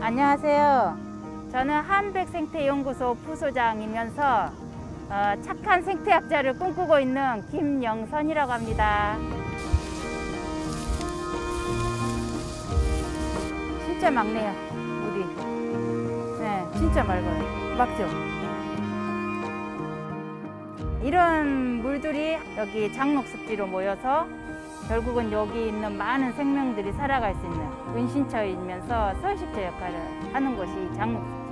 안녕하세요. 저는 한백생태연구소 부소장이면서 착한 생태학자를 꿈꾸고 있는 김영선이라고 합니다. 진짜 막내야, 우리. 네, 진짜 맑아요. 막죠? 이런 물들이 여기 장록습지로 모여서 결국은 여기 있는 많은 생명들이 살아갈 수 있는 은신처이면서 서식처 역할을 하는 것이 장록습지입니다.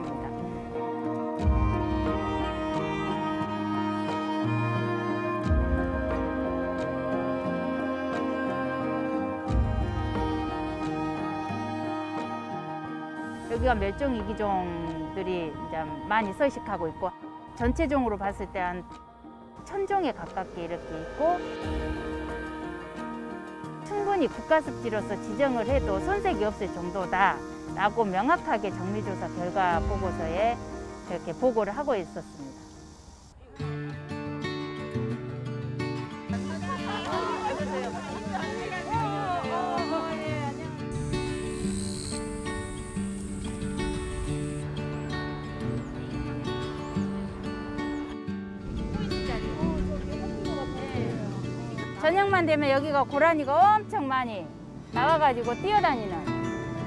여기가 멸종위기종들이 이제 많이 서식하고 있고, 전체종으로 봤을 때 한 1000종에 가깝게 이렇게 있고, 충분히 국가습지로서 지정을 해도 손색이 없을 정도다라고 명확하게 정리조사 결과 보고서에 이렇게 보고를 하고 있었습니다. 저녁만 되면 여기가 고라니가 엄청 많이 나와가지고 뛰어다니는,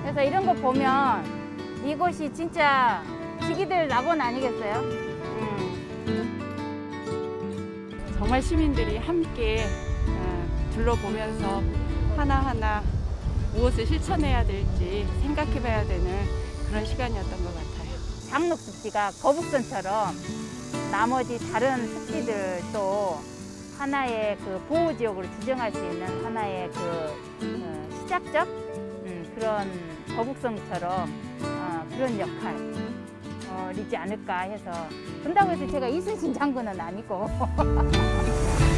그래서 이런 거 보면 이곳이 진짜 지기들 낙원 아니겠어요? 정말 시민들이 함께 둘러보면서 하나하나 무엇을 실천해야 될지 생각해봐야 되는 그런 시간이었던 것 같아요. 장록습지가 거북선처럼 나머지 다른 습지들도 하나의 그 보호지역으로 지정할 수 있는 하나의 그 시작점? 그런 거북선처럼 그런 역할이지 않을까 해서. 그런다고 해서 제가 이순신 장군은 아니고